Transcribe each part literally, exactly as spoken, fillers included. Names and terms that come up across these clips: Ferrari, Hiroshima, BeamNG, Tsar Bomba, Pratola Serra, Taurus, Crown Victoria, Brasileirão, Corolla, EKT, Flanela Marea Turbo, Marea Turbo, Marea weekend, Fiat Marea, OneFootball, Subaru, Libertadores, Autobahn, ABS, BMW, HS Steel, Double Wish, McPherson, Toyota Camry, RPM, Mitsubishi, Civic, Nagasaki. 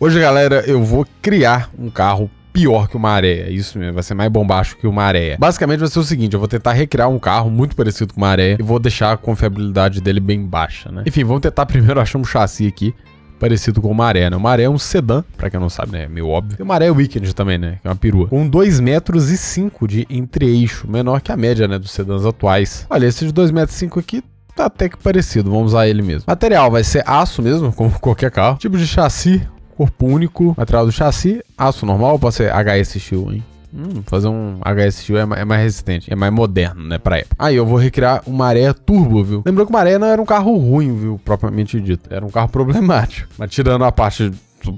Hoje, galera, eu vou criar um carro pior que o Marea, isso mesmo, vai ser mais bombástico que o Marea. Basicamente vai ser o seguinte, eu vou tentar recriar um carro muito parecido com o Marea e vou deixar a confiabilidade dele bem baixa, né? Enfim, vamos tentar primeiro achar um chassi aqui parecido com o Marea, né? O Marea é um sedã, pra quem não sabe, né? É meio óbvio. E o Marea Weekend também, né? Que é uma perua. Com dois metros e cinco de entre-eixo, menor que a média, né? Dos sedãs atuais. Olha, esse de dois metros e cinco aqui tá até que parecido, vamos usar ele mesmo. Material vai ser aço mesmo, como qualquer carro. Tipo de chassi... Corpo único, material do chassi, aço normal, pode ser H S Steel, hein? Hum, fazer um H S Steel é, é mais resistente, é mais moderno, né, pra época. Aí eu vou recriar o Marea Turbo, viu? Lembrou que o Marea não era um carro ruim, viu, propriamente dito. Era um carro problemático. Mas tirando a parte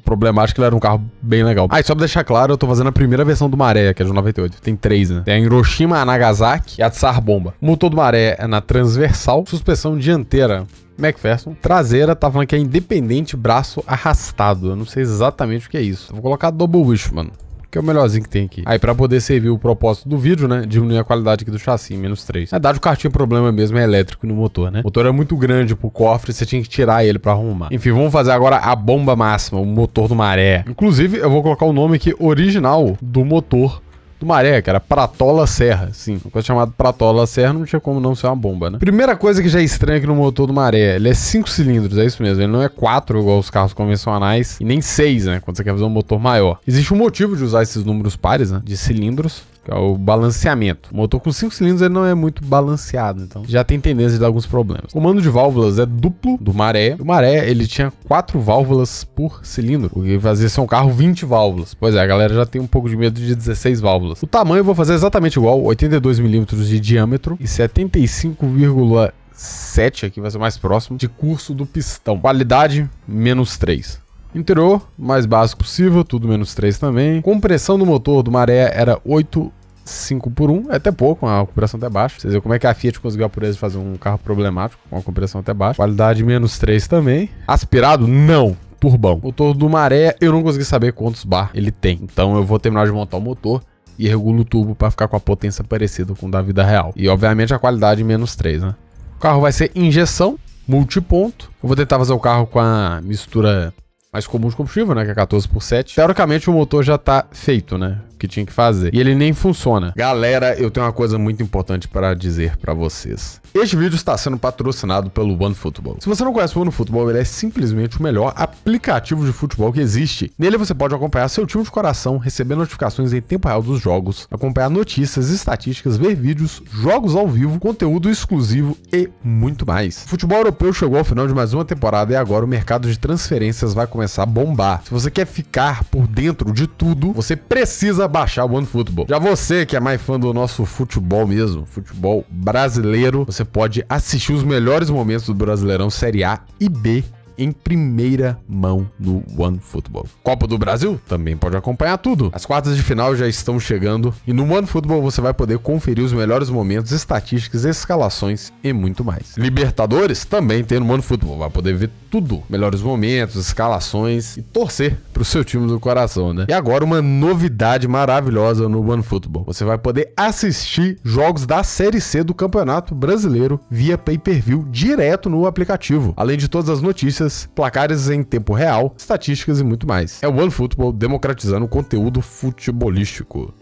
problemática, ele era um carro bem legal. Ah, e só pra deixar claro, eu tô fazendo a primeira versão do Marea, que é de noventa e oito. Tem três, né? Tem a Hiroshima, a Nagasaki e a Tsar Bomba. O motor do Marea é na transversal, suspensão dianteira McPherson. Traseira, tá falando que é independente, braço arrastado. Eu não sei exatamente o que é isso. Eu vou colocar Double Wish, mano, que é o melhorzinho que tem aqui. Aí, pra poder servir o propósito do vídeo, né? Diminuir a qualidade aqui do chassi, menos três. Na verdade, o cartinho problema mesmo é elétrico no motor, né? O motor é muito grande pro cofre, você tinha que tirar ele pra arrumar. Enfim, vamos fazer agora a bomba máxima, o motor do Marea. Inclusive, eu vou colocar o nome aqui original do motor do Marea, que era Pratola Serra. Sim, uma coisa chamada Pratola Serra não tinha como não ser uma bomba, né? Primeira coisa que já é estranha aqui no motor do Marea, ele é cinco cilindros, é isso mesmo. Ele não é quatro igual os carros convencionais, e nem seis, né? Quando você quer fazer um motor maior. Existe um motivo de usar esses números pares, né? De cilindros, que é o balanceamento. O motor com cinco cilindros, ele não é muito balanceado, então já tem tendência de dar alguns problemas. O comando de válvulas é duplo do Marea. O Marea, ele tinha quatro válvulas por cilindro, o que fazia ser um carro vinte válvulas. Pois é, a galera já tem um pouco de medo de dezesseis válvulas. O tamanho eu vou fazer exatamente igual, oitenta e dois milímetros de diâmetro e setenta e cinco vírgula sete, aqui vai ser o mais próximo, de curso do pistão. Qualidade, menos três. Interior, mais básico possível, tudo menos três também. Compressão do motor do Marea era oito vírgula cinco por um, é até pouco, a compressão até baixa. Vocês veem como é que a Fiat conseguiu a pureza de fazer um carro problemático com a compressão até baixa. Qualidade menos três também. Aspirado? Não. Turbão. Motor do Marea, eu não consegui saber quantos bar ele tem. Então eu vou terminar de montar o motor e regulo o turbo para ficar com a potência parecida com o da vida real. E obviamente a qualidade menos três, né? O carro vai ser injeção, multiponto. Eu vou tentar fazer o carro com a mistura mais comum de combustível, né, que é quatorze por sete. Teoricamente o motor já tá feito, né, o que tinha que fazer. E ele nem funciona. Galera, eu tenho uma coisa muito importante para dizer para vocês. Este vídeo está sendo patrocinado pelo OneFootball. Se você não conhece o OneFootball, ele é simplesmente o melhor aplicativo de futebol que existe. Nele você pode acompanhar seu time de coração, receber notificações em tempo real dos jogos, acompanhar notícias, estatísticas, ver vídeos, jogos ao vivo, conteúdo exclusivo e muito mais. O futebol europeu chegou ao final de mais uma temporada e agora o mercado de transferências vai começar a bombar. Se você quer ficar por dentro de tudo, você precisa baixar o OneFootball. Já você que é mais fã do nosso futebol mesmo, futebol brasileiro, você pode assistir os melhores momentos do Brasileirão Série A e B em primeira mão no OneFootball. Copa do Brasil também pode acompanhar tudo. As quartas de final já estão chegando e no OneFootball você vai poder conferir os melhores momentos, estatísticas, escalações e muito mais. Libertadores também tem no OneFootball, vai poder ver tudo. Melhores momentos, escalações e torcer pro seu time do coração, né? E agora uma novidade maravilhosa no OneFootball. Você vai poder assistir jogos da Série C do Campeonato Brasileiro via pay-per-view direto no aplicativo. Além de todas as notícias, placares em tempo real, estatísticas e muito mais. É o OneFootball democratizando o conteúdo futebolístico.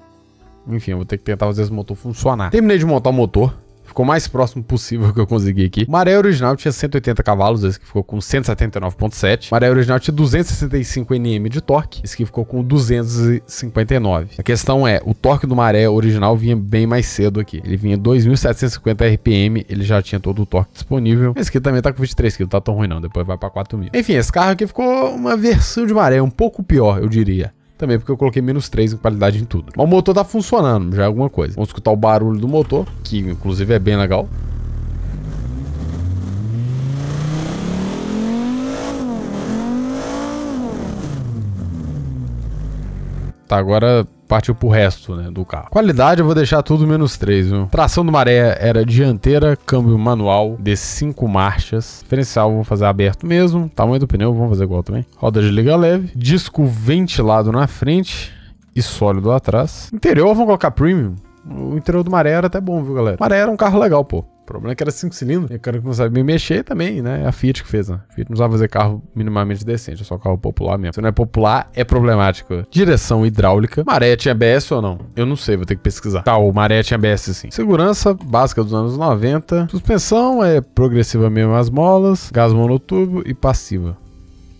Enfim, eu vou ter que tentar fazer esse motor funcionar. Terminei de montar o motor, ficou o mais próximo possível que eu consegui aqui. O Marea original tinha cento e oitenta cavalos, esse que ficou com cento e setenta e nove vírgula sete. Marea original tinha duzentos e sessenta e cinco newton-metros de torque, esse que ficou com duzentos e cinquenta e nove. A questão é, o torque do Marea original vinha bem mais cedo aqui. Ele vinha dois mil setecentos e cinquenta R P M, ele já tinha todo o torque disponível. Esse aqui também tá com vinte e três quilos, não tá tão ruim não, depois vai pra quatro mil. Enfim, esse carro aqui ficou uma versão de Marea um pouco pior, eu diria. Também porque eu coloquei menos três em qualidade em tudo. Mas o motor tá funcionando, já é alguma coisa. Vamos escutar o barulho do motor, que inclusive é bem legal. Tá, agora partiu pro resto, né, do carro. Qualidade eu vou deixar tudo menos três, viu? Tração do Marea era dianteira, câmbio manual de cinco marchas. Diferencial vou fazer aberto mesmo. Tamanho do pneu vamos fazer igual também. Roda de liga leve. Disco ventilado na frente e sólido atrás. Interior vamos colocar premium. O interior do Marea era até bom, viu, galera? Marea era um carro legal, pô. O problema é que era cinco cilindros. E o cara que não sabia mexer também, né? A Fiat que fez, né? A Fiat não sabe fazer carro minimamente decente. É só carro popular mesmo. Se não é popular, é problemático. Direção hidráulica. Marea tinha A B S ou não? Eu não sei, vou ter que pesquisar. Tá, o Marea tinha A B S sim. Segurança básica dos anos noventa. Suspensão é progressiva mesmo as molas. Gás monoturbo e passiva.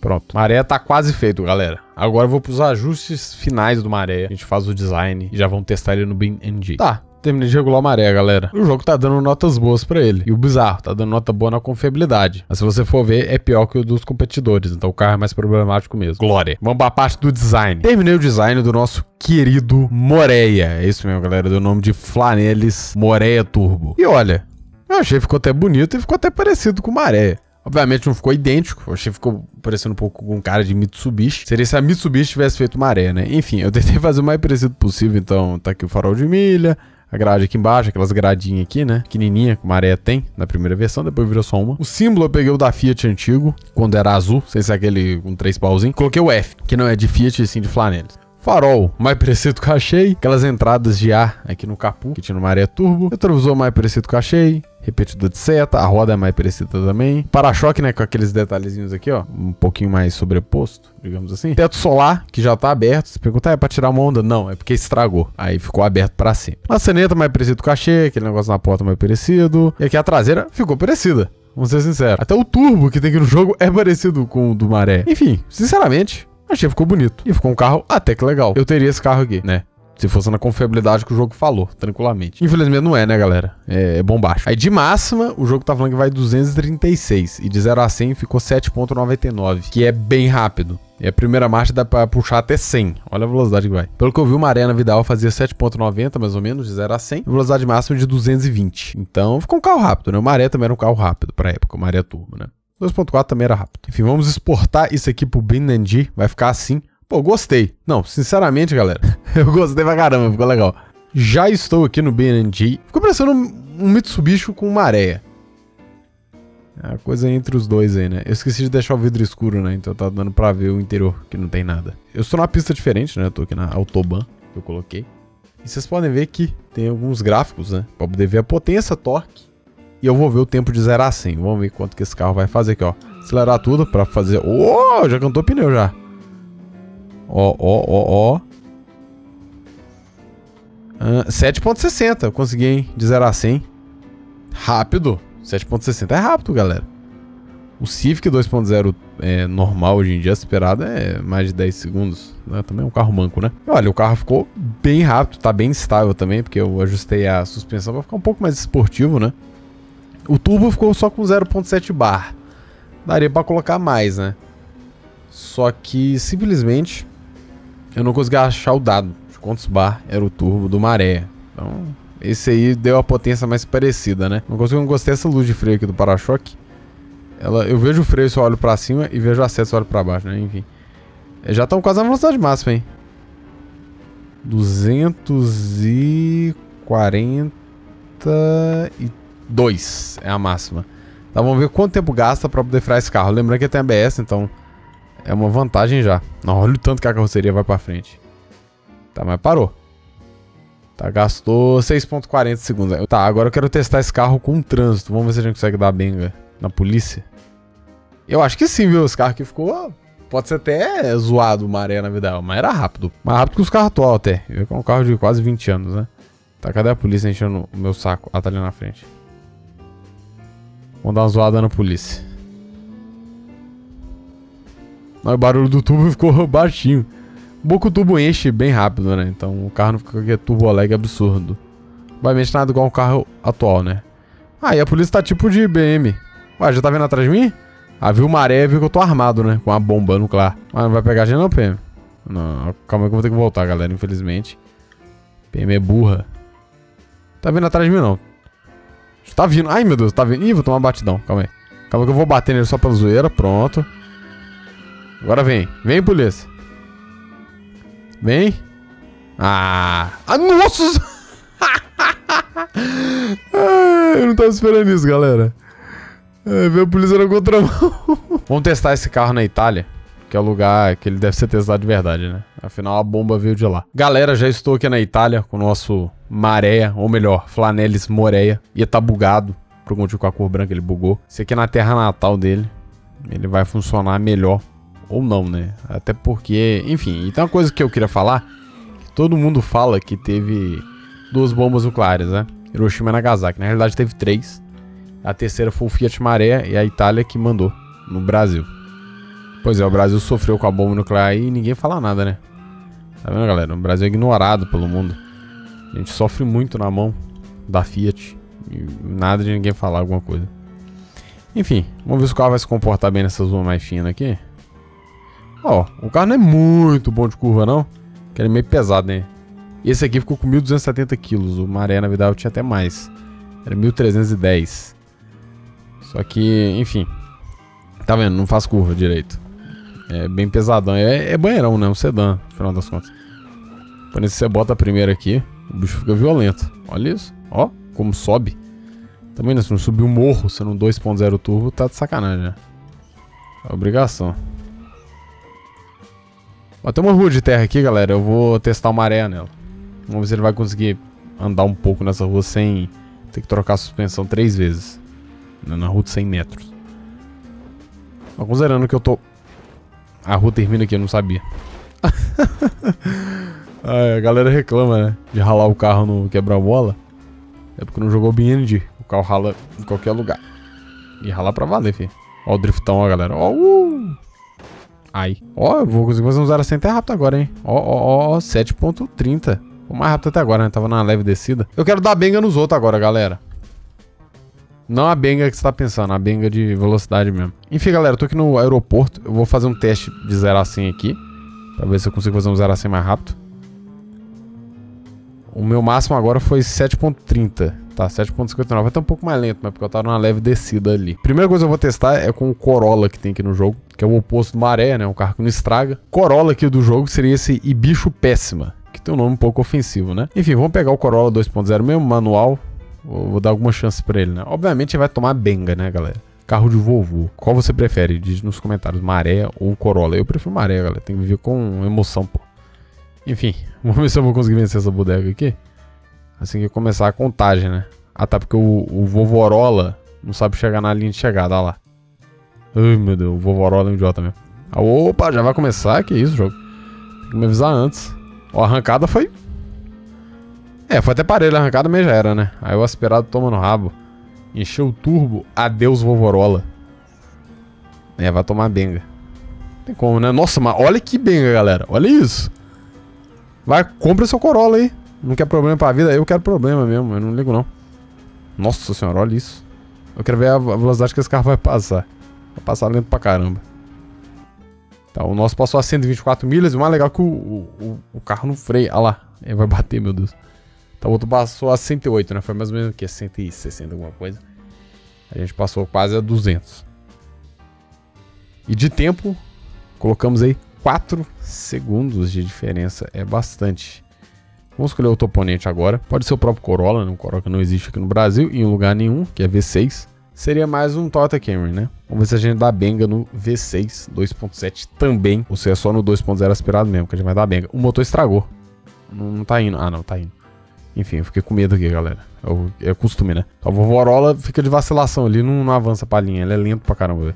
Pronto. Marea tá quase feito, galera. Agora eu vou pros ajustes finais do Marea. A gente faz o design e já vamos testar ele no BeamNG. Tá. Terminei de regular a Marea, galera. O jogo tá dando notas boas pra ele. E o bizarro, tá dando nota boa na confiabilidade. Mas se você for ver, é pior que o dos competidores. Então o carro é mais problemático mesmo. Glória. Vamos pra parte do design. Terminei o design do nosso querido Marea. É isso mesmo, galera. Deu o nome de Flanela Marea Turbo. E olha, eu achei que ficou até bonito e ficou até parecido com o Marea. Obviamente não ficou idêntico, eu achei que ficou parecendo um pouco com cara de Mitsubishi. Seria se a Mitsubishi tivesse feito Marea, né? Enfim, eu tentei fazer o mais parecido possível, então tá aqui o farol de milha, a grade aqui embaixo, aquelas gradinhas aqui, né? Pequenininha, que Marea tem, na primeira versão, depois virou só uma. O símbolo eu peguei o da Fiat antigo, quando era azul, sem ser aquele com três pauzinhos. Coloquei o F, que não é de Fiat e sim de Flanelis. Farol mais parecido que eu achei, aquelas entradas de ar aqui no capô, que tinha no Marea Turbo. Retrovisor mais parecido que eu achei. Repetidor de seta, a roda é mais parecida também. Para-choque, né, com aqueles detalhezinhos aqui, ó, um pouquinho mais sobreposto, digamos assim. Teto solar, que já tá aberto. Se perguntar, ah, é pra tirar uma onda? Não, é porque estragou. Aí ficou aberto pra cima. Maçaneta mais parecido com o cachê, aquele negócio na porta mais parecido. E aqui a traseira ficou parecida, vamos ser sinceros. Até o turbo que tem aqui no jogo é parecido com o do Marea. Enfim, sinceramente, achei que ficou bonito. E ficou um carro até que legal. Eu teria esse carro aqui, né? Se fosse na confiabilidade que o jogo falou, tranquilamente. Infelizmente não é, né, galera? É, é bombaixo. Aí de máxima, o jogo tá falando que vai duzentos e trinta e seis. E de zero a cem ficou sete vírgula noventa e nove. Que é bem rápido. E a primeira marcha dá pra puxar até cem. Olha a velocidade que vai. Pelo que eu vi, o Marea na Vidal fazia sete vírgula noventa, mais ou menos, de zero a cem. E velocidade máxima de duzentos e vinte. Então ficou um carro rápido, né? O Marea também era um carro rápido pra época. O Marea Turbo, né? dois ponto quatro também era rápido. Enfim, vamos exportar isso aqui pro BeamNG. Vai ficar assim. Pô, gostei. Não, sinceramente, galera, eu gostei pra caramba, ficou legal. Já estou aqui no BeamNG. Ficou parecendo um Mitsubishi com Marea. É a coisa entre os dois aí, né? Eu esqueci de deixar o vidro escuro, né? Então tá dando pra ver o interior, que não tem nada. Eu estou numa pista diferente, né? Eu tô aqui na Autobahn, que eu coloquei. E vocês podem ver que tem alguns gráficos, né? Pra poder ver a potência, torque. E eu vou ver o tempo de zero a cem. Vamos ver quanto que esse carro vai fazer aqui, ó. Acelerar tudo pra fazer... Oh, já cantou pneu já. Ó, ó, ó, ó. sete vírgula sessenta. Eu consegui, hein? De zero a cem. Rápido. sete vírgula sessenta é rápido, galera. O Civic dois ponto zero é normal hoje em dia, esperado, é mais de dez segundos. Né? Também é um carro manco, né? E olha, o carro ficou bem rápido. Tá bem estável também, porque eu ajustei a suspensão pra ficar um pouco mais esportivo, né? O turbo ficou só com zero ponto sete bar. Daria pra colocar mais, né? Só que, simplesmente... eu não consegui achar o dado de quantos bar era o turbo do Marea. Então, esse aí deu a potência mais parecida, né? Não consigo, não gostei dessa luz de freio aqui do para-choque. Ela, eu vejo o freio se eu olho pra cima e vejo o acesso se eu olho pra baixo, né? Enfim. Já estão quase na velocidade máxima, hein? duzentos e quarenta e dois é a máxima. Tá, vamos ver quanto tempo gasta pra poder frear esse carro. Lembrando que tem A B S, então... é uma vantagem já. Não, olha o tanto que a carroceria vai pra frente. Tá, mas parou. Tá, gastou seis vírgula quarenta segundos. Tá, agora eu quero testar esse carro com trânsito. Vamos ver se a gente consegue dar benga na polícia. Eu acho que sim, viu? Os carros que ficou... pode ser até zoado o Marea na vida. Mas era rápido. Mais rápido que os carros atuais até. É um carro de quase vinte anos, né? Tá, cadê a polícia enchendo o meu saco? Ah, tá ali na frente. Vamos dar uma zoada na polícia. O barulho do turbo ficou baixinho. Bom que o turbo enche bem rápido, né? Então o carro não fica aqui turbo alegre absurdo. Obviamente nada igual ao carro atual, né? Ah, e a polícia tá tipo de B M. Ué, já tá vendo atrás de mim? Ah, viu o Marea, viu que eu tô armado, né? Com uma bomba nuclear. Mas não vai pegar a gente não, P M. Não, calma aí que eu vou ter que voltar, galera, infelizmente. P M é burra. Tá vindo atrás de mim, não. Tá vindo. Ai, meu Deus, tá vindo. Ih, vou tomar um batidão. Calma aí. Calma que eu vou bater nele só pela zoeira. Pronto. Agora vem. Vem, polícia. Vem. Ah. Ah, nossa. Ah, eu não tava esperando isso, galera. Ah, veio a polícia na contramão. Vamos testar esse carro na Itália, que é o lugar que ele deve ser testado de verdade, né? Afinal, a bomba veio de lá. Galera, já estou aqui na Itália com o nosso Marea, ou melhor, Flanela Marea. Ia tá bugado. por algum motivo com a cor branca ele bugou. Esse aqui é na terra natal dele, ele vai funcionar melhor ou não, né? Até porque, enfim, e tem uma coisa que eu queria falar, que todo mundo fala que teve duas bombas nucleares, né? Hiroshima e Nagasaki, na realidade teve três. A terceira foi o Fiat Marea e a Itália que mandou no Brasil. Pois é, o Brasil sofreu com a bomba nuclear e ninguém fala nada, né? Tá vendo, galera? O Brasil é ignorado pelo mundo. A gente sofre muito na mão da Fiat e nada de ninguém falar alguma coisa. Enfim, vamos ver se o carro vai se comportar bem nessa zona mais fina aqui. Ó, o carro não é muito bom de curva, não. Porque ele é meio pesado, né? Esse aqui ficou com mil duzentos e setenta quilos. O Marea, na verdade, eu tinha até mais. Era mil trezentos e dez. Só que, enfim. Tá vendo? Não faz curva direito. É bem pesadão. É, é banheirão, né? Um sedã, no final das contas. Por isso você bota a primeira aqui, o bicho fica violento. Olha isso. Ó, como sobe. Também, né? Se não subir o morro, sendo um dois ponto zero turbo, tá de sacanagem, né? É obrigação. Ó, tem uma rua de terra aqui, galera. Eu vou testar o Marea nela. Vamos ver se ele vai conseguir andar um pouco nessa rua sem ter que trocar a suspensão três vezes. Na rua de cem metros. Mas considerando que eu tô... A rua termina aqui, eu não sabia. A galera reclama, né? De ralar o carro no quebra-bola. É porque não jogou BeamNG. O carro rala em qualquer lugar. E ralar pra valer, filho. Ó o driftão, ó, galera. Ó, uh! Ai. Ó, eu vou conseguir fazer um zero a cem até rápido agora, hein? Ó, ó, ó, sete ponto trinta. Foi mais rápido até agora, né? Tava na leve descida. Eu quero dar benga nos outros agora, galera. Não a benga que você tá pensando, a benga de velocidade mesmo. Enfim, galera, eu tô aqui no aeroporto. Eu vou fazer um teste de zero a cem aqui, pra ver se eu consigo fazer um zero a cem mais rápido. O meu máximo agora foi sete ponto trinta. Tá, sete ponto cinquenta e nove. Vai estar um pouco mais lento, mas porque eu tava numa leve descida ali. Primeira coisa que eu vou testar é com o Corolla que tem aqui no jogo, que é o oposto do Marea, né? Um carro que não estraga. Corolla aqui do jogo seria esse Ibicho Péssima, que tem um nome um pouco ofensivo, né? Enfim, vamos pegar o Corolla dois ponto zero mesmo, manual. Vou dar alguma chance pra ele, né? Obviamente ele vai tomar benga, né, galera? Carro de vovô. Qual você prefere? Diz nos comentários. Marea ou Corolla? Eu prefiro Marea, galera. Tem que viver com emoção, pô. Enfim, vamos ver se eu vou conseguir vencer essa bodega aqui. Assim que começar a contagem, né? Ah, tá. Porque o, o Vovorola não sabe chegar na linha de chegada. Olha lá. Ai, meu Deus. O Vovorola é um idiota mesmo. Ah, opa, já vai começar? Que isso, jogo? Tem que me avisar antes. Ó, a arrancada foi... É, foi até parelho, arrancada meio já era, né? Aí o aspirado toma no rabo. Encheu o turbo, adeus Vovorola. É, vai tomar benga. Não tem como, né? Nossa, mas olha que benga, galera. Olha isso. Vai, compra seu Corolla aí. Não quer problema pra vida? Eu quero problema mesmo, eu não ligo não. Nossa senhora, olha isso. Eu quero ver a velocidade que esse carro vai passar. Vai passar lento pra caramba. Tá, o nosso passou a cento e vinte e quatro milhas. E o mais legal é que o, o, o carro não freia. Olha lá, ele vai bater, meu Deus. O outro passou a cento e oito, né? Foi mais ou menos o que? cento e sessenta, alguma coisa. A gente passou quase a duzentos. E de tempo, colocamos aí quatro segundos de diferença. É bastante. Vamos escolher outro oponente agora. Pode ser o próprio Corolla, né? Um Corolla que não existe aqui no Brasil, em lugar nenhum, que é V seis. Seria mais um Toyota Camry, né? Vamos ver se a gente dá benga no V seis dois ponto sete também. Ou se é só no dois ponto zero aspirado mesmo, que a gente vai dar benga. O motor estragou. Não, não tá indo. Ah, não, tá indo. Enfim, eu fiquei com medo aqui, galera. É, o, é costume, né? A Vovorola fica de vacilação ali, não, não avança pra linha. Ele é lento pra caramba, velho.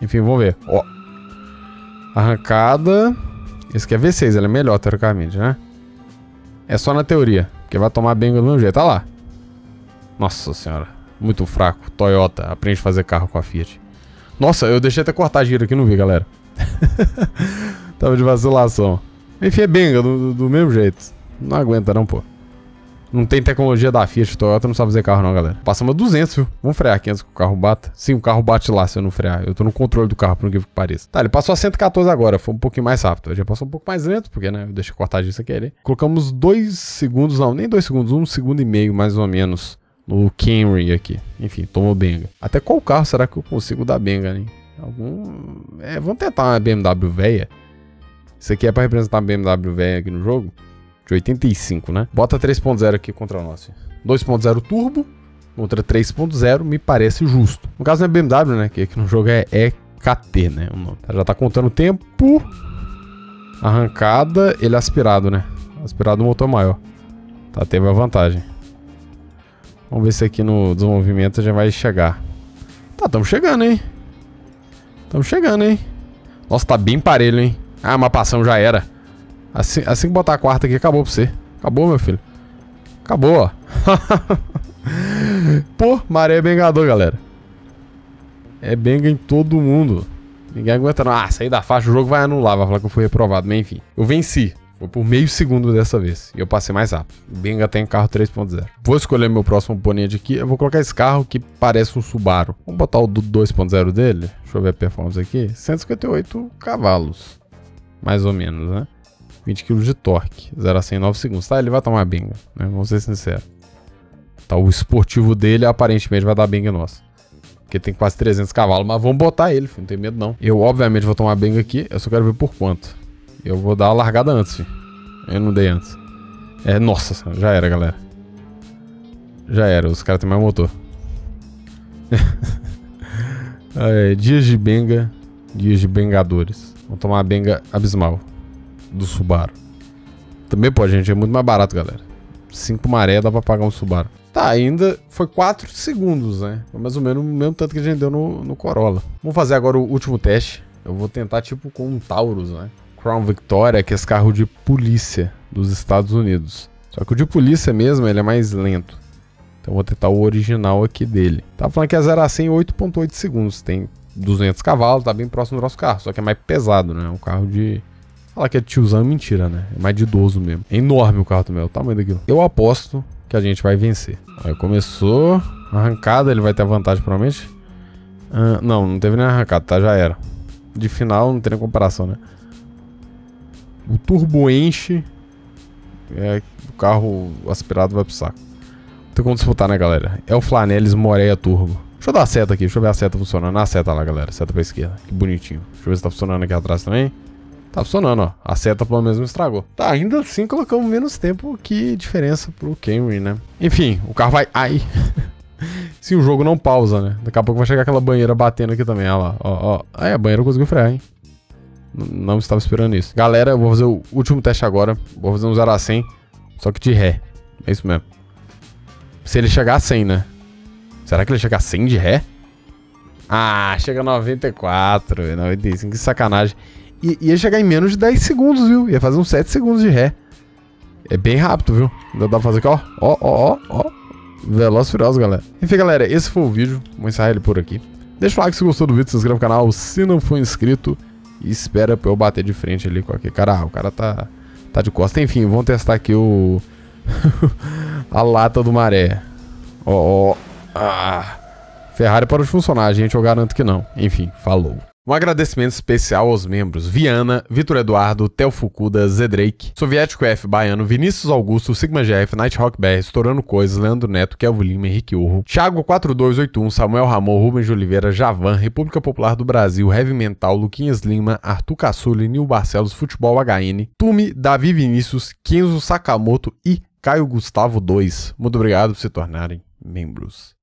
Enfim, vamos ver. Ó. Arrancada. Esse aqui é V seis, ele é melhor, teoricamente, né? É só na teoria. Porque vai tomar benga do mesmo jeito. Olha lá. Nossa senhora. Muito fraco. Toyota, aprende a fazer carro com a Fiat. Nossa, eu deixei até cortar a gira aqui, não vi, galera. Tava de vacilação. Enfim, é benga do, do, do mesmo jeito. Não aguenta não, pô. Não tem tecnologia da Fiat, Toyota não sabe fazer carro não, galera. Passamos a duzentos, viu? Vamos frear aqui antes que o carro bata. Sim, o carro bate lá se eu não frear. Eu tô no controle do carro, por incrível que pareça. Tá, ele passou a cento e quatorze agora. Foi um pouquinho mais rápido. Eu já passou um pouco mais lento, porque, né? Eu deixei cortar disso aqui ali. Colocamos dois segundos, não. Nem dois segundos. Um segundo e meio, mais ou menos. No Camry aqui. Enfim, tomou benga. Até qual carro será que eu consigo dar benga, hein? Algum... É, vamos tentar uma B M W velha. Isso aqui é pra representar uma B M W velha aqui no jogo. De oitenta e cinco, né? Bota três ponto zero aqui contra nós. dois ponto zero turbo contra três ponto zero me parece justo. No caso não é B M W, né? Que aqui no jogo é E K T, né? O nome. Já tá contando o tempo. Arrancada. Ele é aspirado, né? Aspirado, o motor maior. Tá, teve a vantagem. Vamos ver se aqui no desenvolvimento já vai chegar. Tá, estamos chegando, hein? Estamos chegando, hein? Nossa, tá bem parelho, hein? Ah, mapação já era. Assim, assim que botar a quarta aqui, acabou pra você. Acabou, meu filho. Acabou, ó. Pô, maré é bengador, galera. É benga em todo mundo. Ninguém aguenta não. Ah, saí da faixa, o jogo vai anular, vai falar que eu fui reprovado. Mas enfim, eu venci. Foi por meio segundo dessa vez. E eu passei mais rápido. O Benga tem carro três ponto zero. Vou escolher meu próximo oponente aqui. Eu vou colocar esse carro que parece um Subaru. Vamos botar o do dois ponto zero dele. Deixa eu ver a performance aqui. cento e cinquenta e oito cavalos. Mais ou menos, né? vinte quilos de torque. zero a cem em nove segundos. Tá, ele vai tomar Benga, né? Vamos ser sinceros. Tá, o esportivo dele aparentemente vai dar Benga nossa. Porque tem quase trezentos cavalos. Mas vamos botar ele, filho. Não tem medo não. Eu obviamente vou tomar Benga aqui. Eu só quero ver por quanto. Eu vou dar a largada antes, filho. Eu não dei antes. É, nossa, já era, galera. Já era, os caras têm mais motor. É, dias de benga, dias de bengadores. Vamos tomar a benga abismal do Subaru. Também pode, gente, é muito mais barato, galera. cinco maré dá pra pagar um Subaru. Tá, ainda foi quatro segundos, né? Foi mais ou menos o mesmo tanto que a gente deu no, no Corolla. Vamos fazer agora o último teste. Eu vou tentar, tipo, com um Taurus, né? Crown Victoria, que é esse carro de polícia dos Estados Unidos. Só que o de polícia mesmo, ele é mais lento. Então vou tentar o original aqui dele. Tá falando que é zero a cem em oito ponto oito segundos. Tem duzentos cavalos, tá bem próximo do nosso carro. Só que é mais pesado, né? É um carro de... Falar que é de tiozão é mentira, né? É mais de idoso mesmo. É enorme o carro também, é o tamanho daquilo. Eu aposto que a gente vai vencer. Aí começou. Arrancada, ele vai ter a vantagem, provavelmente. Ah, não, não teve nem arrancada, tá? Já era. De final, não tem nem comparação, né? O turbo enche, é, o carro aspirado vai pro saco. Não tem como disputar, né, galera? É o Flanela Marea Turbo. Deixa eu dar a seta aqui, deixa eu ver a seta funcionando. A seta lá, galera, seta pra esquerda, que bonitinho. Deixa eu ver se tá funcionando aqui atrás também. Tá funcionando, ó, a seta pelo menos não estragou. Tá, ainda assim colocamos menos tempo que diferença pro Camry, né? Enfim, o carro vai... Ai! Se o jogo não pausa, né? Daqui a pouco vai chegar aquela banheira batendo aqui também, olha lá, ó, ó. Aí a banheira conseguiu frear, hein? Não estava esperando isso. Galera, eu vou fazer o último teste agora. Vou fazer um zero a cem, só que de ré. É isso mesmo. Se ele chegar a cem, né? Será que ele chega a cem de ré? Ah, chega a noventa e quatro, noventa e cinco, que sacanagem. I ia chegar em menos de dez segundos, viu? Ia fazer uns sete segundos de ré. É bem rápido, viu? Ainda dá pra fazer aqui, ó. Ó, ó, ó, ó. Veloz furioso, galera. Enfim, galera, esse foi o vídeo. Vou encerrar ele por aqui. Deixa o like se gostou do vídeo, se inscreve no canal se não for inscrito. E espera pra eu bater de frente ali com aquele cara. Ah, o cara tá, tá de costa. Enfim, vamos testar aqui o... a lata do Maré. Ó, ó. Ah. Ferrari parou de funcionar, gente. Eu garanto que não. Enfim, falou. Um agradecimento especial aos membros Viana, Vitor Eduardo, Theo Fukuda, Zé Drake, Soviético F, Baiano, Vinícius Augusto, Sigma G F, Nighthawk B R, Estourando Coisas, Leandro Neto, Kelvin Lima, Henrique Urro, Thiago quatro dois oito um, Samuel Ramon, Rubens de Oliveira, Javan, República Popular do Brasil, Heavy Mental, Luquinhas Lima, Arthur Cassuli, Nil Barcelos, Futebol H N, Tumi, Davi Vinícius, Kenzo Sakamoto e Caio Gustavo dois. Muito obrigado por se tornarem membros.